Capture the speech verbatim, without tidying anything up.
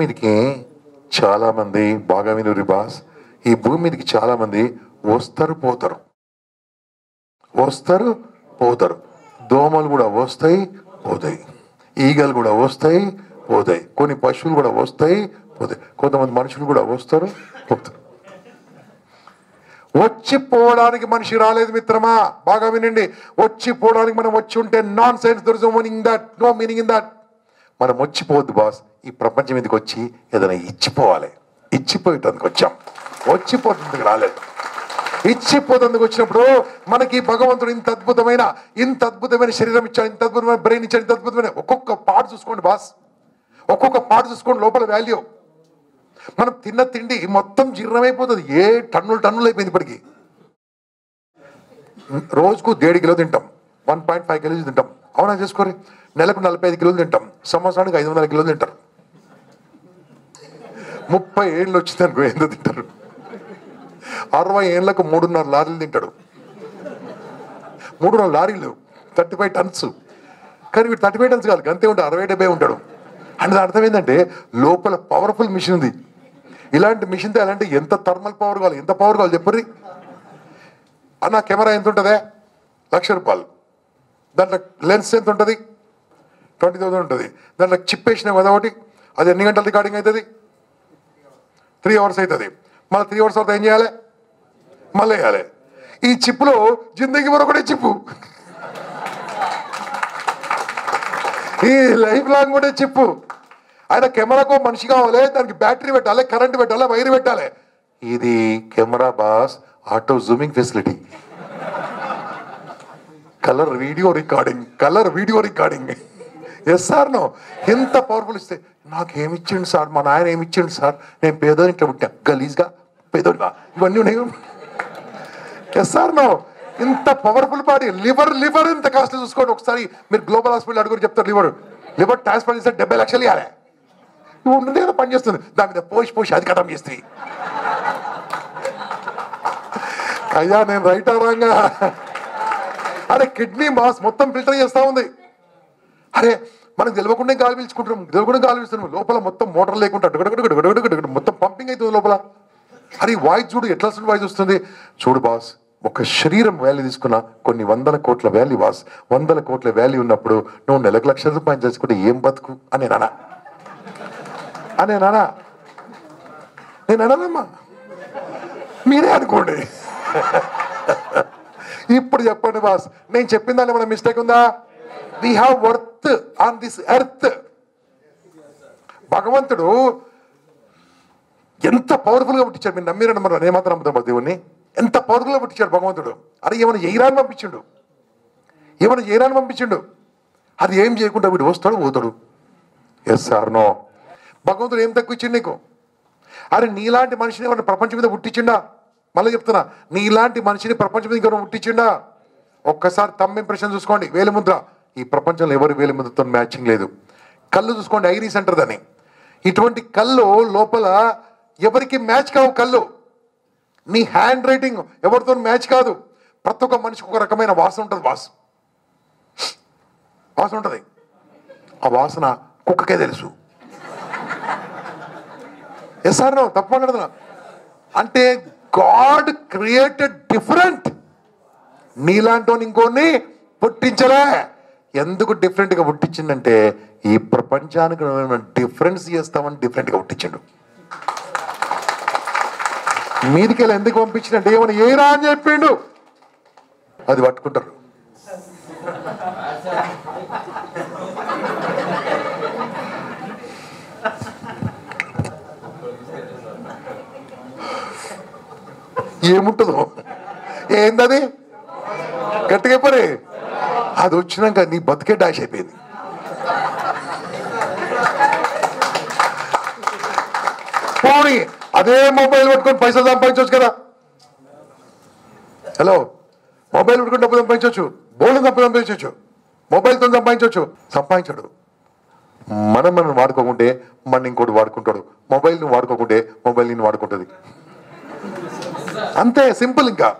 మీదకి చాలామంది, బాగా విను రిబాస్, ఈ భూమి మీదకి చాలామంది వస్తారు పోతారు, వస్తారు పోతారు. దోమలు కూడా వస్తాయి పోతాయి, ఈగలు కూడా వస్తాయి పోతాయి, కొన్ని పశువులు కూడా వస్తాయి పోతాయి, కొంతమంది మనుషులు కూడా వస్తారు పోతారు. వచ్చిపోవడానికి మనిషి రాలేదు మిత్రమా, బాగా వినండి. వచ్చిపోవడానికి మనం వచ్చి ఉంటే nonsense, there is no meaning that, no meaning in that. మనం వచ్చిపోవద్దు బాస్, ఈ ప్రపంచం మీదకి వచ్చి ఏదైనా ఇచ్చిపోవాలి. ఇచ్చిపోయేటందుకు వచ్చాం, వచ్చిపోతుందుకు రాలేదు. ఇచ్చిపోతందుకు వచ్చినప్పుడు మనకి భగవంతుడు ఇంత అద్భుతమైన ఇంత అద్భుతమైన శరీరం ఇచ్చాడు, ఇంత అద్భుతమైన బ్రెయిన్ ఇచ్చాడు, ఇంత అద్భుతమైన ఒక్కొక్క పార్ట్ చూసుకోండి బాస్, ఒక్కొక్క పార్ట్ చూసుకోండి లోపల వాల్యూ. మనం తిన్న తిండి మొత్తం జీర్ణమైపోతుంది, ఏ టన్నులు టన్నులు అయిపోయింది. ఇప్పటికి రోజుకు ఏడు కిలో తింటాం, వన్ పాయింట్ ఫైవ్ కిలోస్ తింటాం, అవునా? చేసుకోరు, నెలకు నలభై ఐదు కిలోలు తింటాం, సంవత్సరానికి ఐదు వందల కిలోలు తింటారు. ముప్పై ఏళ్ళు వచ్చిందనుకో ఏందో తింటారు, అరవై ఏళ్ళకు మూడున్నర లారీలు తింటాడు, మూడున్నర లారీలు థర్టీ ఫైవ్ టన్స్ కానీ వీడు థర్టీ ఫైవ్ టన్స్ కాదు, అంతే ఉంటాడు, అరవై డెబ్బై ఉంటాడు. అంటే అర్థం ఏంటంటే లోపల పవర్ఫుల్ మిషన్ ఉంది. ఇలాంటి మిషన్తో అలాంటి ఎంత థర్మల్ పవర్ కావాలి, ఎంత పవర్ కావాలి చెప్పండి. అన్న కెమెరా ఎంత ఉంటుందే, లక్ష రూపాయలు. దాంట్లో లెన్స్ ఎంత ఉంటుంది, ట్వంటీ థౌసండ్ ఉంటుంది. దాంట్లో చిప్ వేసినాం కదా ఒకటి, అది ఎన్ని గంటల రికార్డింగ్ అవుతుంది, త్రీ అవర్స్ అవుతుంది. మళ్ళీ త్రీ అవర్స్ తర్వాత ఏం చేయాలి, మళ్ళీ వేయాలి. ఈ చిప్పులో జిందగీ మరొకటే చిప్పు, ఈ లైఫ్ లాంగ్ కూడా చిప్పు. ఆయన కెమెరాకు మనిషి కావాలి, దానికి బ్యాటరీ పెట్టాలి, కరెంట్ పెట్టాలి, వైర్ పెట్టాలి. ఇది camera boss, auto zooming facility, colour video recording, colour video recording. Yes sir no, ఎంత పవర్ఫుల్ ఇస్తే. నాకేమిచ్చిండు సార్, మా నాయన ఏమిచ్చిండు సార్, నేను పేదోని ఇట్లా పుట్టా, గలీజ్గా పేదోనిగా, ఇవన్నీ ఉన్నాయి. ఎస్ సార్ నో, ఇంత పవర్ఫుల్ బాడీ. లివర్ లివర్ ఇంత కాస్ట్ చూసుకోండి ఒకసారి, మీరు గ్లోబల్ హాస్పిటల్ అడుగురు చెప్తారు, లివర్ లివర్ ట్రాన్స్ప్లాంట్ చేస్తే డెబ్బై లక్షలు ఇవ్వాలి. ఇవి ఉంటుంది కదా, పనిచేస్తుంది, దాని మీద పోష్ పోష్ అది కథం చేస్తే. అయ్యా నేను రైట్ అవ్వంగా, అరే కిడ్నీ మాస్ మొత్తం ఫిల్టర్ చేస్తూ ఉంది. అరే మనకు తెలియకుండా గాలి పీల్చుకుంటున్నాం, తెలియకుండా గాలి పీల్చుకున్నాం, లోపల మొత్తం మోటార్ లేకుండా గడగడ మొత్తం పంపింగ్ అవుతుంది లోపల. అరే వాయిస్ చూడు, ఎట్లా వాయిస్ వస్తుంది చూడు బాస్. ఒక శరీరం వాల్యూ తీసుకున్న కొన్ని వందల కోట్ల వాల్యూ బాస్, వందల కోట్ల వాల్యూ ఉన్నప్పుడు నువ్వు నెలకు లక్షల రూపాయలు చేసుకుంటే ఏం బతుకు అనే నానా అనే నానా నేను అనాలమ్మా, మీరే అనుకోండి. ఇప్పుడు చెప్పండి బాస్, నేను చెప్పిన దాన్ని మన మిస్టేక్ ఉందా? We have worth on this earth. భగవంతుడు ఎంత పవర్ఫుల్గా పుట్టించాడు, మీరు నమ్మిరండి, మనం నేను మాత్రం నమ్ముతాం దేవుణ్ణి. ఎంత పవర్ఫుల్గా పుట్టించాడు భగవంతుడు. అరే ఏమైనా ఎయిరాన్ని పంపించిండు, ఏమైనా ఎయిరాన్ని పంపించిండు, అది ఏం చేయకుండా వీడు వస్తాడు పోతాడు. ఎస్ సార్ నో, భగవంతుడు ఏం తక్కువ ఇచ్చిండు నీకు? అరే నీలాంటి మనిషిని ఏమన్నా ప్రపంచం మీద పుట్టించిండా? మళ్ళీ చెప్తున్నా, నీలాంటి మనిషిని ప్రపంచం మీద ఇంకెవరు పుట్టించిండా? ఒక్కసారి తమ్ ఇంప్రెషన్ చూసుకోండి, వేలిముద్ర. ఈ ప్రపంచంలో ఎవరి వేలిముద్రతో మ్యాచింగ్ లేదు. కళ్ళు చూసుకోండి, ఐరీస్ అంటారు దాన్ని. ఇటువంటి కళ్ళు లోపల ఎవరికి మ్యాచ్ కావు. కళ్ళు నీ హ్యాండ్ రైటింగ్ ఎవరితో మ్యాచ్ కాదు. ప్రతి ఒక్క మనిషికి ఒక రకమైన వాసన ఉంటుంది బాస్, వాసన ఉంటుంది. ఆ వాసన కుక్కకే తెలుసు. ఎస్ ఆర్ నో, తప్పకుండా. అంటే గాడ్ క్రియేటెడ్ డిఫరెంట్, నీలాంటి ఇంకోని పుట్టించలే. ఎందుకు డిఫరెంట్గా పుట్టించిందంటే ఈ ప్రపంచానికి మనం డిఫరెన్స్ చేస్తామని డిఫరెంట్గా పుట్టించండు. మీదికెళ్ళి ఎందుకు పంపించిందంటే ఏమని ఏరా అని చెప్పిండు, అది పట్టుకుంటారు. ఏముంటుందో ఏందది, గట్టిగా పరి. అది వచ్చినాక నీ బతికే డాష్ అయిపోయింది. పోనీ అదే మొబైల్ పట్టుకొని పైసలు సంపాదించవచ్చు కదా. హలో, మొబైల్ పట్టుకొని డబ్బు సంపాదించవచ్చు, బోర్డు డబ్బు సంపాదించవచ్చు, మొబైల్తో సంపాదించవచ్చు. సంపాదించాడు మనం మనం వాడుకోకుంటే మన ఇంకోటి వాడుకుంటాడు, మొబైల్ని వాడుకోకుంటే మొబైల్ నేను వాడుకుంటుంది. అంతే సింపుల్. ఇంకా